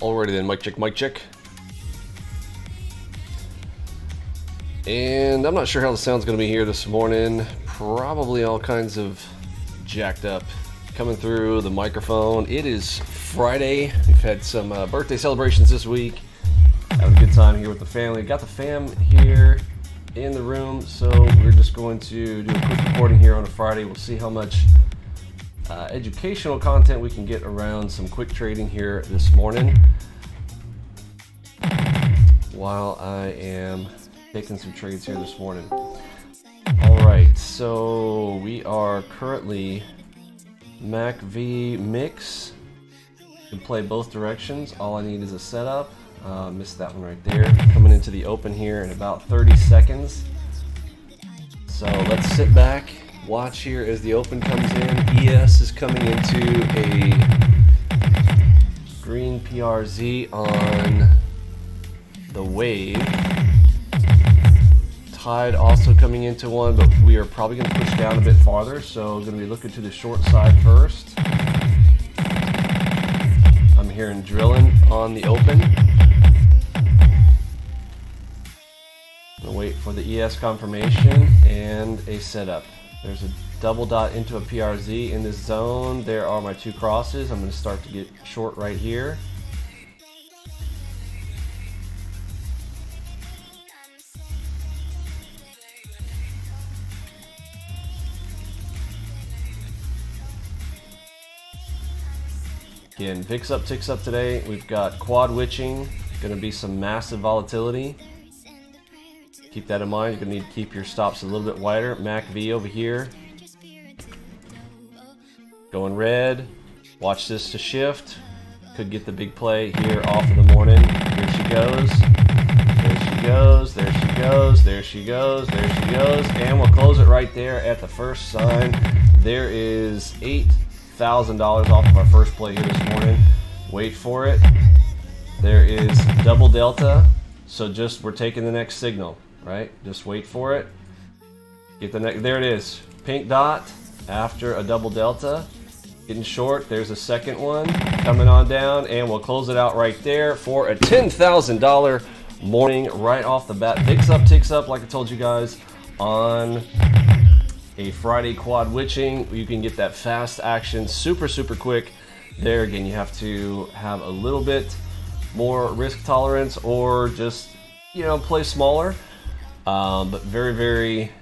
Alrighty then, mic check, mic check. And I'm not sure how the sound's gonna be here this morning. Probably all kinds of jacked up coming through the microphone. It is Friday. We've had some birthday celebrations this week. Having a good time here with the family. Got the fam here in the room, so we're just going to do a quick recording here on a Friday. We'll see how much educational content we can get around some quick trading here this morning while I am taking some trades here this morning. All right, so we are currently MAC V mix. You can play both directions. All I need is a setup. Missed that one right there. Coming into the open here in about 30 seconds. So let's sit back, watch here as the open comes in. ES is coming into a green PRZ on the wave. Tide also coming into one, but we are probably going to push down a bit farther, so going to be looking to the short side first. I'm hearing drilling on the open. I'm going to wait for the ES confirmation and a setup. There's a double dot into a PRZ in this zone. There are my two crosses. I'm going to start to get short right here. Again, VIX up, ticks up today. We've got quad witching. Going to be some massive volatility. Keep that in mind. You're going to need to keep your stops a little bit wider. MAC V over here. Going red. Watch this to shift. Could get the big play here off of the morning. Here she goes. There she goes. There she goes. There she goes. There she goes. And we'll close it right there at the first sign. There is $8,000 off of our first play here this morning. Wait for it. There is double delta. So just we're taking the next signal, right? Just wait for it. Get the next. There it is. Pink dot after a double delta. Getting short. There's a second one coming on down, and we'll close it out right there for a $10,000 morning right off the bat. VIX up, ticks up, like I told you guys on a Friday quad witching. You can get that fast action super, super quick. There again, you have to have a little bit more risk tolerance or just, you know, play smaller. But very, very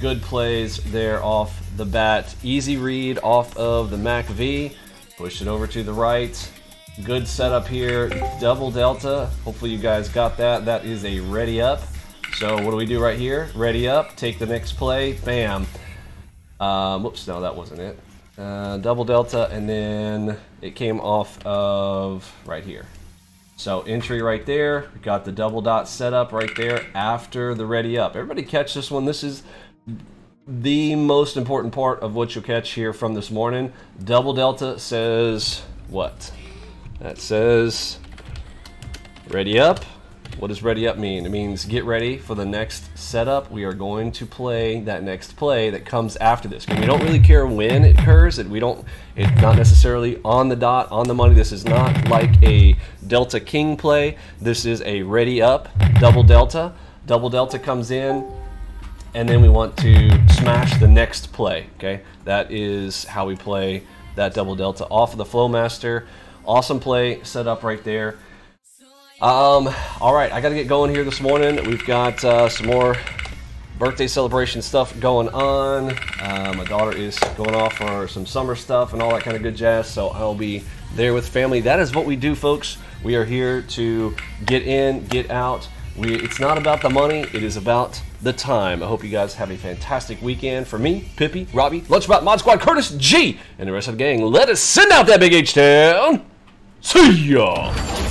good plays there off the bat. Easy read off of the MAC V. Push it over to the right. Good setup here. Double delta. Hopefully you guys got that. That is a ready up. So what do we do right here? Ready up. Take the next play. Bam. Whoops, no, that wasn't it. Double delta, and then it came off of right here. So entry right there. We got the double dot set up right there after the ready up. Everybody catch this one. This is the most important part of what you'll catch here from this morning. Double delta says what? That says ready up. What does ready up mean? It means get ready for the next setup. We are going to play that next play that comes after this. We don't really care when it occurs. It's not necessarily on the dot, on the money. This is not like a Delta King play. This is a ready up, double delta. Double delta comes in, and then we want to smash the next play, okay? That is how we play that double delta off of the Flowmaster. Awesome play set up right there. All right, I got to get going here this morning. We've got some more birthday celebration stuff going on. My daughter is going off for some summer stuff and all that kind of good jazz, so I'll be there with family. That is what we do, folks. We are here to get in, get out. It's not about the money. It is about the time. I hope you guys have a fantastic weekend. For me, Pippi, Robbie, Lunchbot, Mod Squad, Curtis, G, and the rest of the gang, let us send out that big H-Town. See ya.